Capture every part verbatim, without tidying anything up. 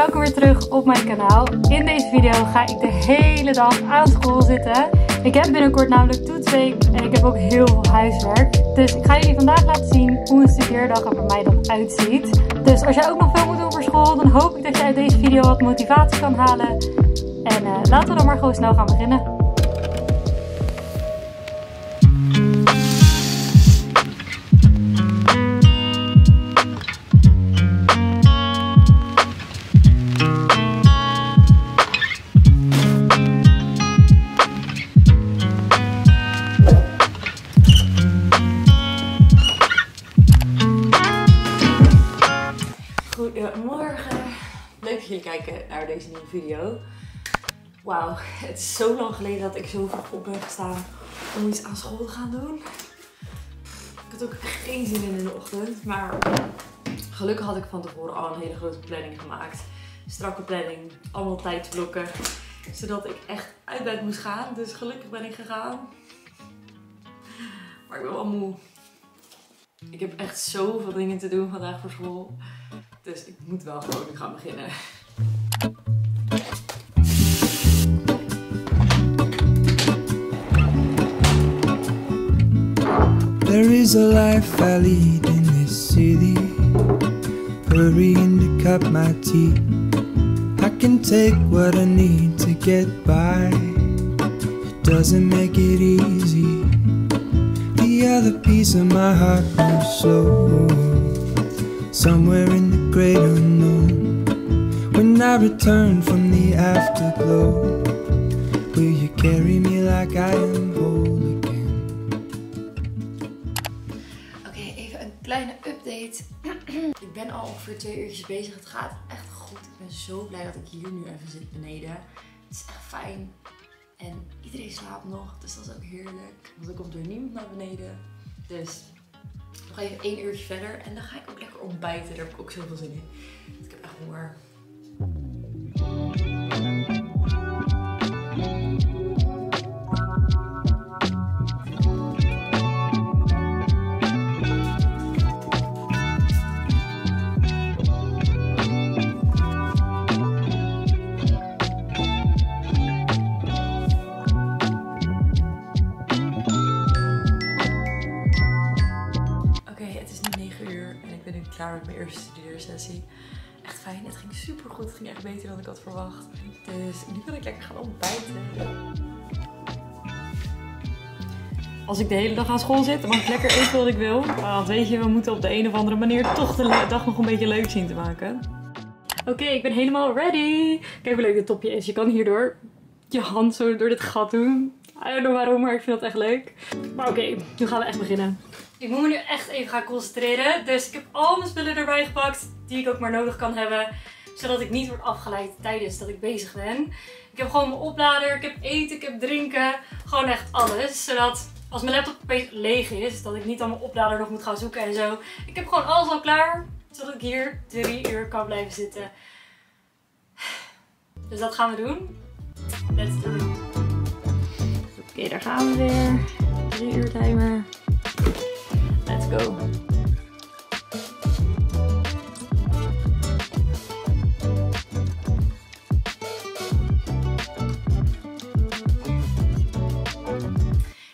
welkom weer terug op mijn kanaal. In deze video ga ik de hele dag aan school zitten. Ik heb binnenkort namelijk toetsweek en ik heb ook heel veel huiswerk. Dus ik ga jullie vandaag laten zien hoe een studeerdag er bij mij dan uitziet. Dus als jij ook nog veel moet doen voor school, dan hoop ik dat je uit deze video wat motivatie kan halen. En uh, laten we dan maar gewoon snel gaan beginnen. Kijken naar deze nieuwe video. Wauw, het is zo lang geleden dat ik zo vroeg op ben gestaan om iets aan school te gaan doen. Ik had ook geen zin in in de ochtend, maar gelukkig had ik van tevoren al een hele grote planning gemaakt. Strakke planning, allemaal tijdsblokken, zodat ik echt uit bed moest gaan. Dus gelukkig ben ik gegaan. Maar ik ben wel moe. Ik heb echt zoveel dingen te doen vandaag voor school. Dus ik moet wel gewoon nu gaan beginnen. There is a life I lead in this city, hurrying to cut my teeth. I can take what I need to get by. It doesn't make it easy. The other piece of my heart goes so somewhere in the great unknown. When I return from the afterglow, will you carry me like I am whole again? Oké, okay, even een kleine update. Ik ben al ongeveer twee uurtjes bezig. Het gaat echt goed. Ik ben zo blij dat ik hier nu even zit beneden. Het is echt fijn. En iedereen slaapt nog, dus dat is ook heerlijk. Want er komt er niemand naar beneden. Dus nog even één uurtje verder en dan ga ik ook lekker ontbijten. Daar heb ik ook zoveel zin in. Ik heb echt honger. Met mijn eerste studeersessie. Echt fijn, het ging super goed. Het ging echt beter dan ik had verwacht. Dus nu kan ik lekker gaan ontbijten. Als ik de hele dag aan school zit, dan mag ik lekker eten wat ik wil. Want weet je, we moeten op de een of andere manier toch de dag nog een beetje leuk zien te maken. Oké, okay, ik ben helemaal ready. Kijk hoe leuk dit topje is. Je kan hierdoor je hand zo door dit gat doen. I don't know waarom, maar ik vind dat echt leuk. Maar oké, okay, nu gaan we echt beginnen. Ik moet me nu echt even gaan concentreren. Dus ik heb al mijn spullen erbij gepakt die ik ook maar nodig kan hebben. Zodat ik niet word afgeleid tijdens dat ik bezig ben. Ik heb gewoon mijn oplader, ik heb eten, ik heb drinken. Gewoon echt alles. Zodat als mijn laptop opeens leeg is, dat ik niet aan mijn oplader nog moet gaan zoeken en zo. Ik heb gewoon alles al klaar. Zodat ik hier drie uur kan blijven zitten. Dus dat gaan we doen. Let's do it. Oké, okay, daar gaan we weer. Drie uur timer. Let's go.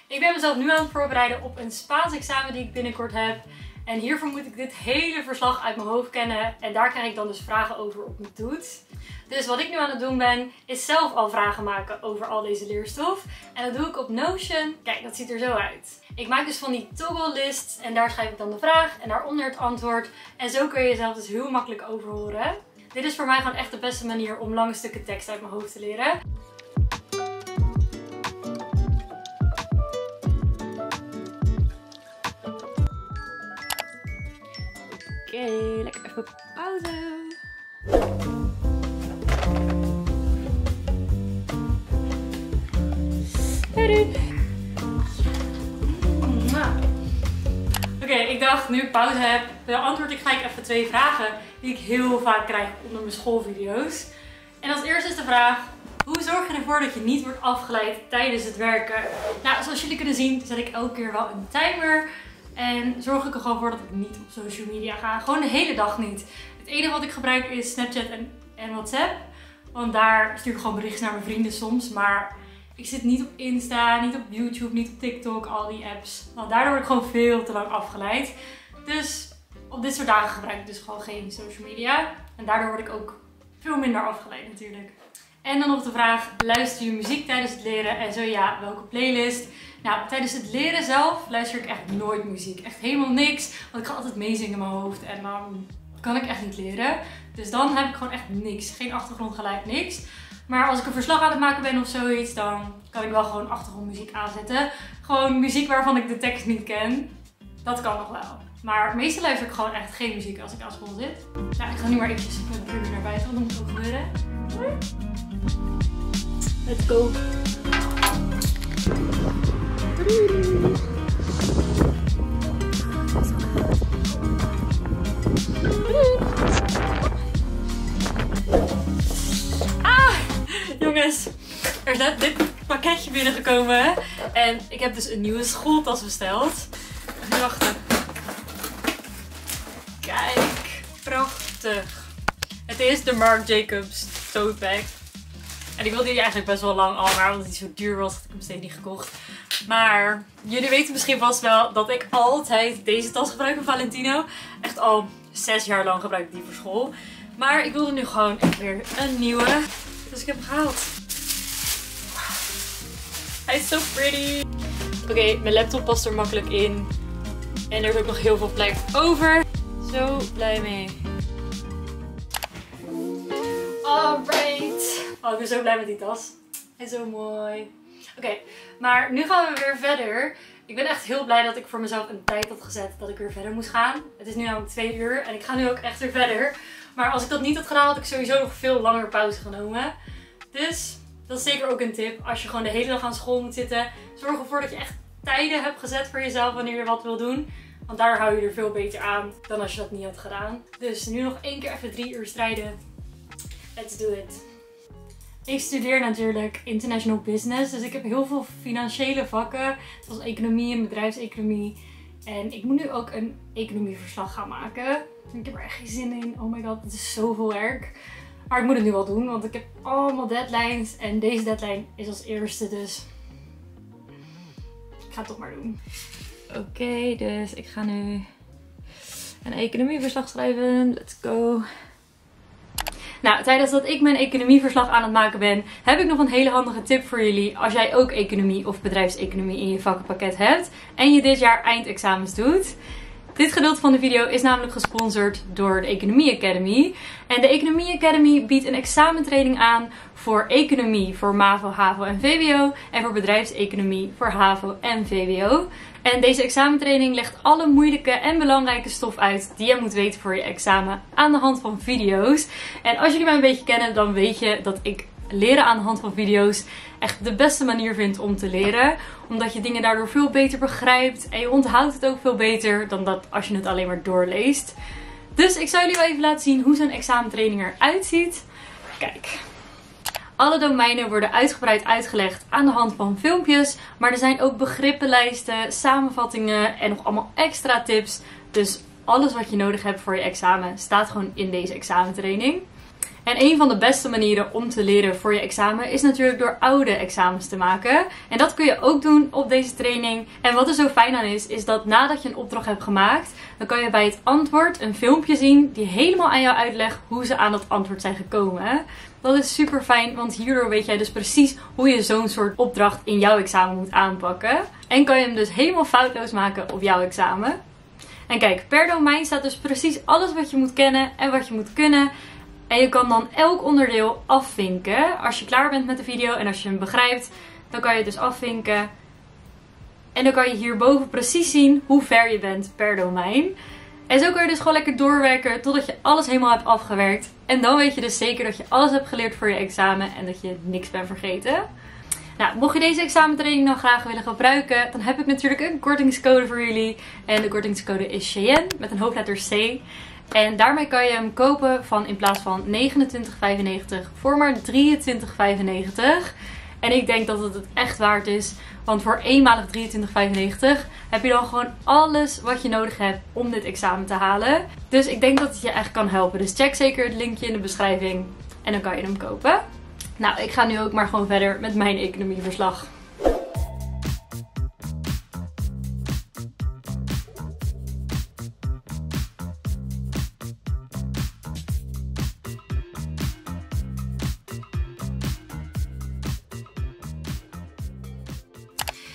Ik ben mezelf nu aan het voorbereiden op een Spaans examen die ik binnenkort heb. En hiervoor moet ik dit hele verslag uit mijn hoofd kennen. En daar krijg ik dan dus vragen over op mijn toets. Dus wat ik nu aan het doen ben, is zelf al vragen maken over al deze leerstof. En dat doe ik op Notion. Kijk, dat ziet er zo uit. Ik maak dus van die toggle lists en daar schrijf ik dan de vraag en daaronder het antwoord. En zo kun je jezelf dus heel makkelijk overhoren. Dit is voor mij gewoon echt de beste manier om lange stukken tekst uit mijn hoofd te leren. Oké, okay, lekker even pauze. Nu pauze heb, beantwoord ik gelijk even twee vragen die ik heel vaak krijg onder mijn schoolvideo's. En als eerste is de vraag, hoe zorg je ervoor dat je niet wordt afgeleid tijdens het werken? Nou, zoals jullie kunnen zien zet ik elke keer wel een timer en zorg ik er gewoon voor dat ik niet op social media ga. Gewoon de hele dag niet. Het enige wat ik gebruik is Snapchat en en WhatsApp. Want daar stuur ik gewoon berichten naar mijn vrienden soms. Maar ik zit niet op Insta, niet op YouTube, niet op TikTok, al die apps. Want daardoor word ik gewoon veel te lang afgeleid. Dus op dit soort dagen gebruik ik dus gewoon geen social media. En daardoor word ik ook veel minder afgeleid natuurlijk. En dan nog de vraag, luister je muziek tijdens het leren? En zo ja, welke playlist? Nou, tijdens het leren zelf luister ik echt nooit muziek. Echt helemaal niks, want ik ga altijd meezingen in mijn hoofd en dan kan ik echt niet leren. Dus dan heb ik gewoon echt niks. Geen achtergrondgeluid, niks. Maar als ik een verslag aan het maken ben of zoiets, dan kan ik wel gewoon achtergrondmuziek aanzetten. Gewoon muziek waarvan ik de tekst niet ken. Dat kan nog wel. Maar meestal luister ik gewoon echt geen muziek als ik aan school zit. Nou, ik ga nu maar eventjes met mijn vrienden naar buiten, want dat moet ook gebeuren. Let's go! Ah! Jongens, er is net dit pakketje binnengekomen. En ik heb dus een nieuwe schooltas besteld. Even wachten. Kijk, prachtig. Het is de Marc Jacobs tote bag. En ik wilde die eigenlijk best wel lang al, maar omdat die zo duur was, had ik hem steeds niet gekocht. Maar jullie weten misschien vast wel dat ik altijd deze tas gebruik van Valentino. Echt al zes jaar lang gebruik ik die voor school. Maar ik wilde nu gewoon echt weer een nieuwe. Dus ik heb hem gehaald. Hij is zo pretty. Oké, okay, mijn laptop past er makkelijk in. En er is ook nog heel veel plek over. Zo blij mee. Alright. Oh, ik ben zo blij met die tas. Hij is zo mooi. Oké, okay, maar nu gaan we weer verder. Ik ben echt heel blij dat ik voor mezelf een tijd had gezet dat ik weer verder moest gaan. Het is nu namelijk twee uur en ik ga nu ook echt weer verder. Maar als ik dat niet had gedaan, had ik sowieso nog veel langer pauze genomen. Dus dat is zeker ook een tip. Als je gewoon de hele dag aan school moet zitten, zorg ervoor dat je echt tijden hebt gezet voor jezelf wanneer je wat wil doen. Want daar hou je er veel beter aan dan als je dat niet had gedaan. Dus nu nog één keer even drie uur strijden. Let's do it. Ik studeer natuurlijk international business, dus ik heb heel veel financiële vakken, zoals economie en bedrijfseconomie. En ik moet nu ook een economieverslag gaan maken. Ik heb er echt geen zin in. Oh my god, het is zoveel werk. Maar ik moet het nu wel doen, want ik heb allemaal deadlines en deze deadline is als eerste, dus ik ga het toch maar doen. Oké, okay, dus ik ga nu een economieverslag schrijven. Let's go. Nou, tijdens dat ik mijn economieverslag aan het maken ben, heb ik nog een hele handige tip voor jullie. Als jij ook economie of bedrijfseconomie in je vakkenpakket hebt en je dit jaar eindexamens doet. Dit gedeelte van de video is namelijk gesponsord door de Economie Academy. En de Economie Academy biedt een examentraining aan voor economie voor MAVO, HAVO en V W O en voor bedrijfseconomie voor HAVO en V W O. En deze examentraining legt alle moeilijke en belangrijke stof uit die je moet weten voor je examen aan de hand van video's. En als jullie mij een beetje kennen, dan weet je dat ik leren aan de hand van video's echt de beste manier vind om te leren. Omdat je dingen daardoor veel beter begrijpt en je onthoudt het ook veel beter dan dat als je het alleen maar doorleest. Dus ik zal jullie wel even laten zien hoe zo'n examentraining eruit ziet. Kijk. Alle domeinen worden uitgebreid uitgelegd aan de hand van filmpjes. Maar er zijn ook begrippenlijsten, samenvattingen en nog allemaal extra tips. Dus alles wat je nodig hebt voor je examen staat gewoon in deze examentraining. En een van de beste manieren om te leren voor je examen is natuurlijk door oude examens te maken. En dat kun je ook doen op deze training. En wat er zo fijn aan is, is dat nadat je een opdracht hebt gemaakt, dan kan je bij het antwoord een filmpje zien die helemaal aan jou uitlegt hoe ze aan dat antwoord zijn gekomen. Dat is super fijn, want hierdoor weet jij dus precies hoe je zo'n soort opdracht in jouw examen moet aanpakken. En kan je hem dus helemaal foutloos maken op jouw examen. En kijk, per domein staat dus precies alles wat je moet kennen en wat je moet kunnen. En je kan dan elk onderdeel afvinken. Als je klaar bent met de video en als je hem begrijpt, dan kan je het dus afvinken. En dan kan je hierboven precies zien hoe ver je bent per domein. En zo kan je dus gewoon lekker doorwerken totdat je alles helemaal hebt afgewerkt. En dan weet je dus zeker dat je alles hebt geleerd voor je examen en dat je niks bent vergeten. Nou, mocht je deze examentraining nou graag willen gebruiken, dan heb ik natuurlijk een kortingscode voor jullie. En de kortingscode is Cheyenne met een hoofdletter C. En daarmee kan je hem kopen van in plaats van negenentwintig vijfennegentig voor maar drieëntwintig vijfennegentig. En ik denk dat het het echt waard is. Want voor eenmalig drieëntwintig vijfennegentig heb je dan gewoon alles wat je nodig hebt om dit examen te halen. Dus ik denk dat het je echt kan helpen. Dus check zeker het linkje in de beschrijving. en dan kan je hem kopen. Nou, ik ga nu ook maar gewoon verder met mijn economieverslag.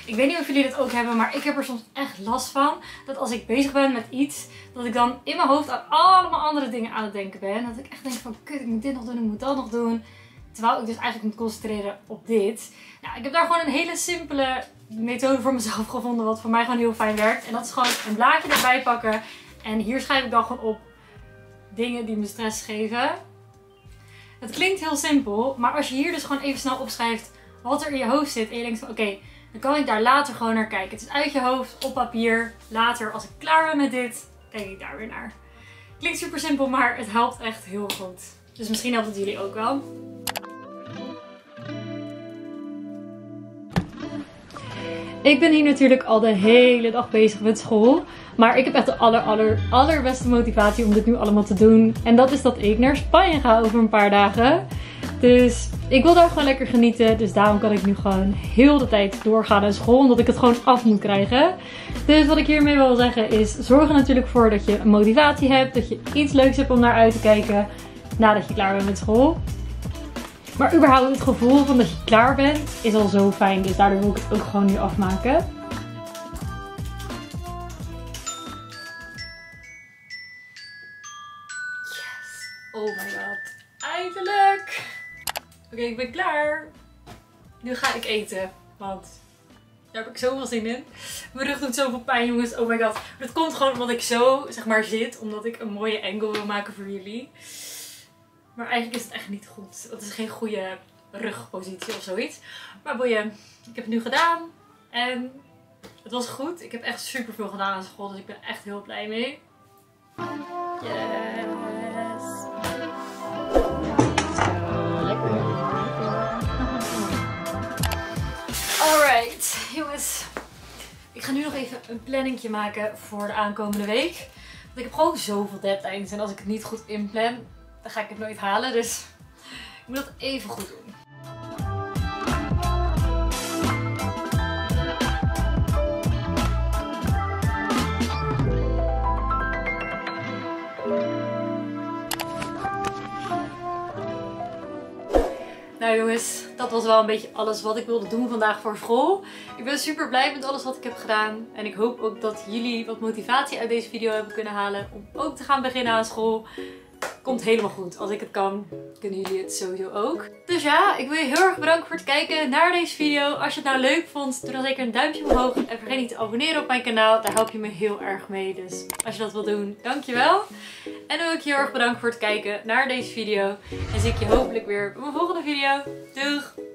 Ik weet niet of jullie dit ook hebben, maar ik heb er soms echt last van. Dat als ik bezig ben met iets, dat ik dan in mijn hoofd aan allemaal andere dingen aan het denken ben. Dat ik echt denk van, kut, ik moet dit nog doen, ik moet dat nog doen. Terwijl ik dus eigenlijk moet concentreren op dit. Nou, ik heb daar gewoon een hele simpele methode voor mezelf gevonden, wat voor mij gewoon heel fijn werkt. En dat is gewoon een blaadje erbij pakken. En hier schrijf ik dan gewoon op dingen die me stress geven. Het klinkt heel simpel, maar als je hier dus gewoon even snel opschrijft wat er in je hoofd zit. En je denkt van, oké, okay, dan kan ik daar later gewoon naar kijken. Het is uit je hoofd, op papier. Later, als ik klaar ben met dit, kijk ik daar weer naar. Klinkt super simpel, maar het helpt echt heel goed. Dus misschien helpt het jullie ook wel. Ik ben hier natuurlijk al de hele dag bezig met school. Maar ik heb echt de aller, aller, allerbeste motivatie om dit nu allemaal te doen. En dat is dat ik naar Spanje ga over een paar dagen. Dus ik wil daar gewoon lekker genieten. Dus daarom kan ik nu gewoon heel de tijd doorgaan aan school. Omdat ik het gewoon af moet krijgen. Dus wat ik hiermee wil zeggen is, zorg er natuurlijk voor dat je een motivatie hebt. Dat je iets leuks hebt om naar uit te kijken nadat je klaar bent met school. Maar überhaupt het gevoel van dat je klaar bent is al zo fijn. Dus daardoor wil ik het ook gewoon nu afmaken. Yes! Oh my god. Eindelijk! Oké, okay, ik ben klaar. Nu ga ik eten, want daar heb ik zoveel zin in. Mijn rug doet zoveel pijn, jongens. Oh my god. Dat komt gewoon omdat ik zo, zeg maar, zit. Omdat ik een mooie angle wil maken voor jullie. Maar eigenlijk is het echt niet goed. Dat is geen goede rugpositie of zoiets. Maar boeien, ik heb het nu gedaan. En het was goed. Ik heb echt super veel gedaan aan school. Dus ik ben echt heel blij mee. Yes! Alright, jongens. Ik ga nu nog even een planningje maken voor de aankomende week. Want ik heb gewoon zoveel deadlines. En als ik het niet goed inplan, dan ga ik het nooit halen. Dus ik moet dat even goed doen. Nou jongens, dat was wel een beetje alles wat ik wilde doen vandaag voor school. Ik ben super blij met alles wat ik heb gedaan. En ik hoop ook dat jullie wat motivatie uit deze video hebben kunnen halen om ook te gaan beginnen aan school. Komt helemaal goed. Als ik het kan, kunnen jullie het sowieso ook. Dus ja, ik wil je heel erg bedanken voor het kijken naar deze video. Als je het nou leuk vond, doe dan zeker een duimpje omhoog. En vergeet niet te abonneren op mijn kanaal. Daar help je me heel erg mee. Dus als je dat wil doen, dankjewel. En dan wil ik je heel erg bedanken voor het kijken naar deze video. En zie ik je hopelijk weer bij mijn volgende video. Doeg!